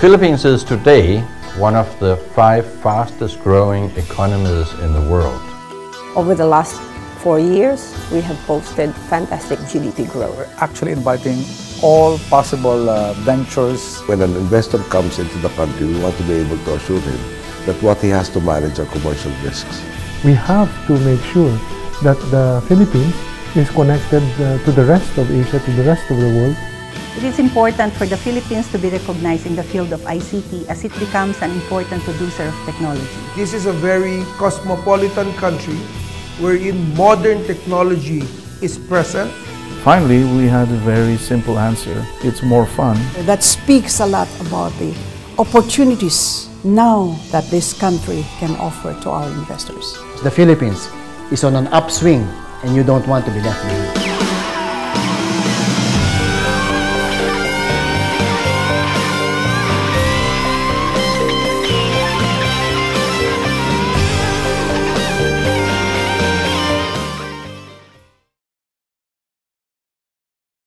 The Philippines is today one of the 5 fastest growing economies in the world. Over the last 4 years, we have posted fantastic GDP growth. We're actually inviting all possible ventures. When an investor comes into the country, we want to be able to assure him that what he has to manage are commercial risks. We have to make sure that the Philippines is connected to the rest of Asia, to the rest of the world. It is important for the Philippines to be recognized in the field of ICT as it becomes an important producer of technology. This is a very cosmopolitan country wherein modern technology is present. Finally, we had a very simple answer. It's more fun. That speaks a lot about the opportunities now that this country can offer to our investors. The Philippines is on an upswing, and you don't want to be left behind.